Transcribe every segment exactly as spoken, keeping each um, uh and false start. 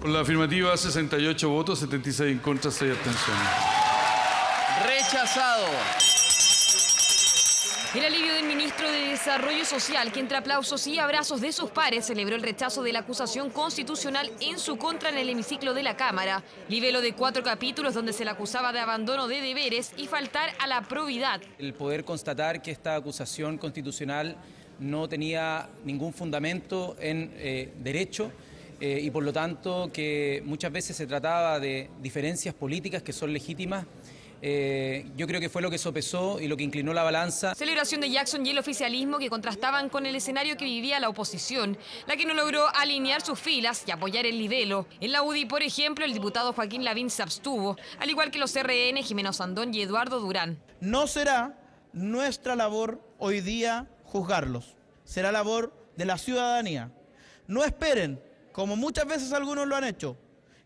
Por la afirmativa, sesenta y ocho votos, setenta y seis en contra, seis abstenciones. Rechazado. El alivio del ministro de Desarrollo Social, que entre aplausos y abrazos de sus pares celebró el rechazo de la acusación constitucional en su contra en el hemiciclo de la Cámara. Libelo de cuatro capítulos donde se le acusaba de abandono de deberes y faltar a la probidad. El poder constatar que esta acusación constitucional no tenía ningún fundamento en eh, derecho eh, y por lo tanto que muchas veces se trataba de diferencias políticas que son legítimas. Eh, yo creo que fue lo que sopesó y lo que inclinó la balanza. Celebración de Jackson y el oficialismo que contrastaban con el escenario que vivía la oposición, la que no logró alinear sus filas y apoyar el libelo. En la U D I, por ejemplo, el diputado Joaquín Lavín se abstuvo, al igual que los R N, Jimeno Sandón y Eduardo Durán. No será nuestra labor hoy día juzgarlos, será labor de la ciudadanía. No esperen, como muchas veces algunos lo han hecho,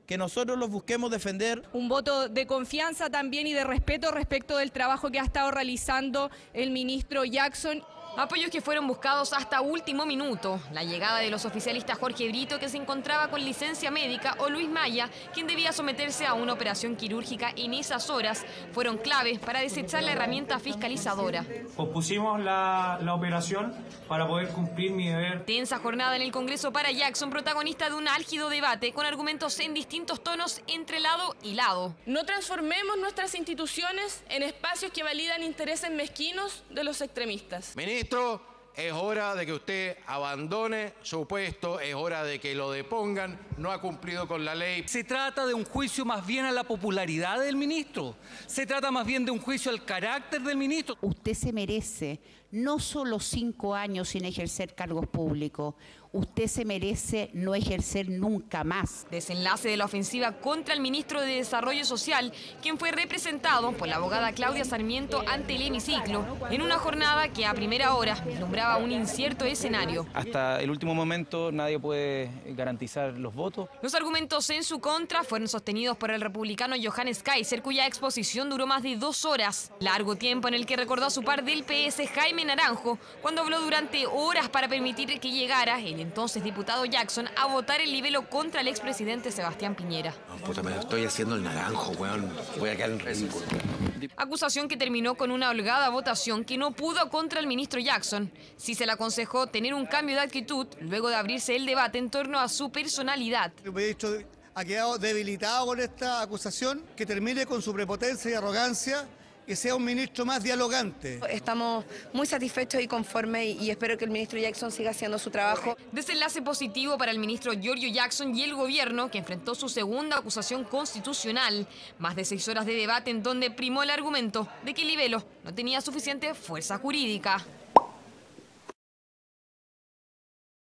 que nosotros los busquemos defender. Un voto de confianza también y de respeto respecto del trabajo que ha estado realizando el ministro Jackson. Apoyos que fueron buscados hasta último minuto. La llegada de los oficialistas Jorge Brito, que se encontraba con licencia médica, o Luis Maya, quien debía someterse a una operación quirúrgica en esas horas, fueron claves para desechar la herramienta fiscalizadora. Pospusimos la, la operación para poder cumplir mi deber. Tensa jornada en el Congreso para Jackson, protagonista de un álgido debate con argumentos en distintos tonos entre lado y lado. No transformemos nuestras instituciones en espacios que validan intereses mezquinos de los extremistas. Ministro, es hora de que usted abandone su puesto, es hora de que lo depongan, no ha cumplido con la ley. Se trata de un juicio más bien a la popularidad del ministro, se trata más bien de un juicio al carácter del ministro. Usted se merece no solo cinco años sin ejercer cargos públicos, usted se merece no ejercer nunca más. Desenlace de la ofensiva contra el ministro de Desarrollo Social, quien fue representado por la abogada Claudia Sarmiento ante el hemiciclo, en una jornada que a primera hora vislumbraba un incierto escenario. Hasta el último momento nadie puede garantizar los votos. Los argumentos en su contra fueron sostenidos por el republicano Johannes Kaiser, cuya exposición duró más de dos horas. Largo tiempo en el que recordó a su par del P S, Jaime Naranjo, cuando habló durante horas para permitir que llegara el entonces diputado Jackson a votar el libelo contra el expresidente Sebastián Piñera. No, puta, me lo estoy haciendo el naranjo, weón. Voy a quedar en ridículo. Acusación que terminó con una holgada votación que no pudo contra el ministro Jackson. Sí se le aconsejó tener un cambio de actitud luego de abrirse el debate en torno a su personalidad. El ministro ha quedado debilitado con esta acusación, que termine con su prepotencia y arrogancia, que sea un ministro más dialogante. Estamos muy satisfechos y conformes y espero que el ministro Jackson siga haciendo su trabajo. Desenlace positivo para el ministro Giorgio Jackson y el gobierno, que enfrentó su segunda acusación constitucional. Más de seis horas de debate en donde primó el argumento de que el libelo no tenía suficiente fuerza jurídica.